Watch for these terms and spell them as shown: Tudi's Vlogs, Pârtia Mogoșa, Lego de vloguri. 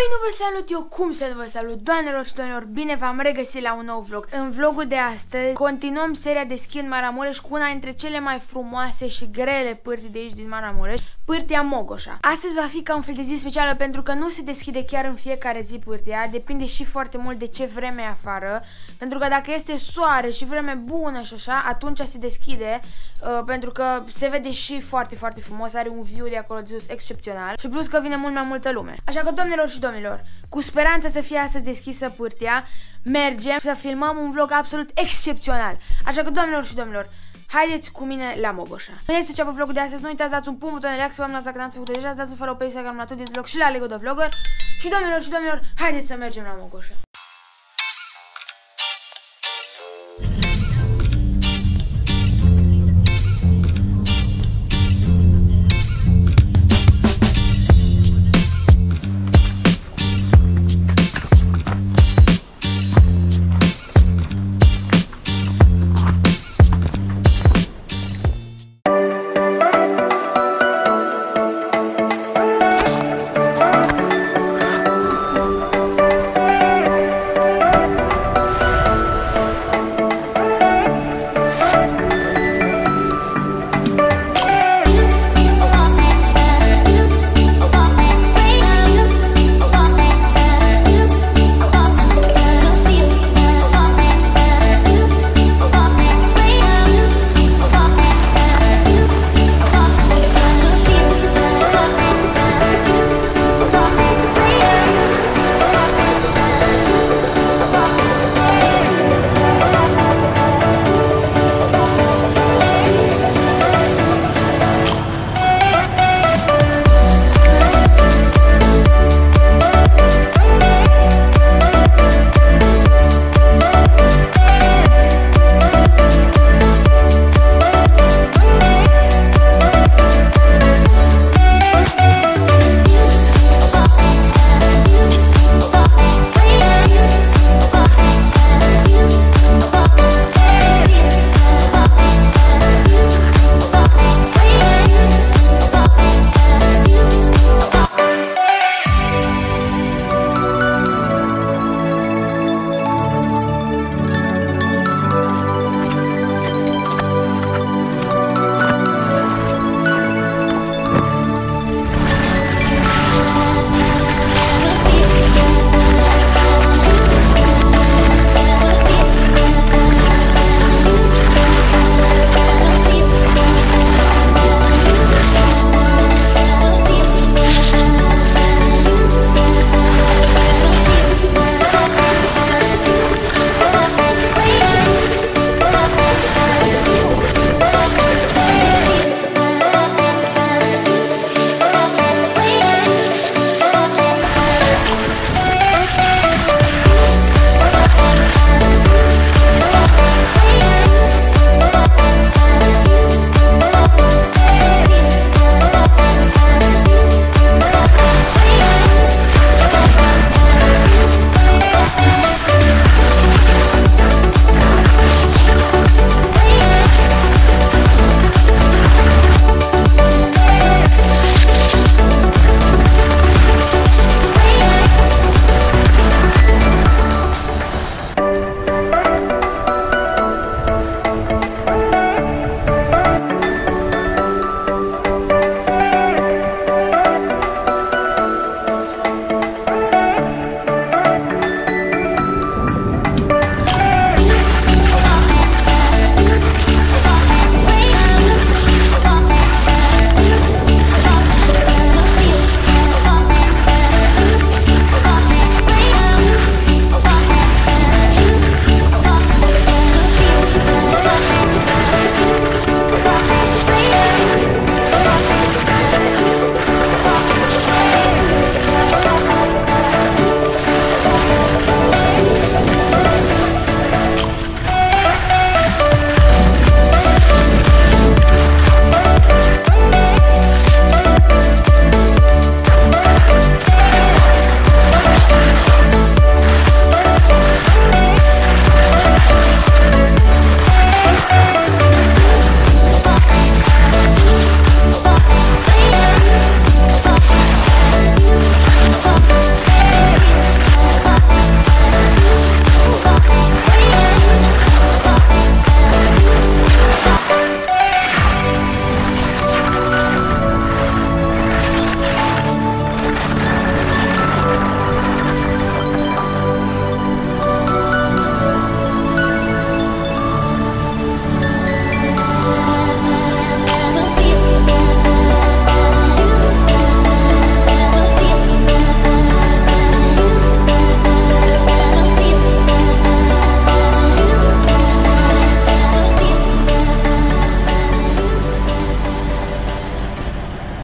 Păi nu vă salut eu, cum să nu vă salut, doamnelor și doamnelor, bine v-am regăsit la un nou vlog. În vlogul de astăzi continuăm seria de schi în Maramures cu una dintre cele mai frumoase și grele pârtii de aici din Maramures, Pârtia Mogoșa. Astăzi va fi ca un fel de zi specială pentru că nu se deschide chiar în fiecare zi pârtia, depinde și foarte mult de ce vreme e afară, pentru că dacă este soare și vreme bună și așa, atunci se deschide, pentru că se vede și foarte, foarte frumos, are un view de acolo de sus excepțional și plus că vine mult mai multă lume. Așa că, doamnelor și domnilor, cu speranța să fie astăzi deschisă pârtia, mergem să filmăm un vlog absolut excepțional. Așa că, doamnelor și domnilor, haideți cu mine la Mogoșa. Haideți să înceapă vlogul de astăzi, nu uitați, dați un punct, butonul like, să v-am dacă n-ați făcut deja, dați un follow pe Instagram la Tudi's Vlogs și la Lego de Vloguri. Și doamnelor și domnilor, haideți să mergem la Mogoșa.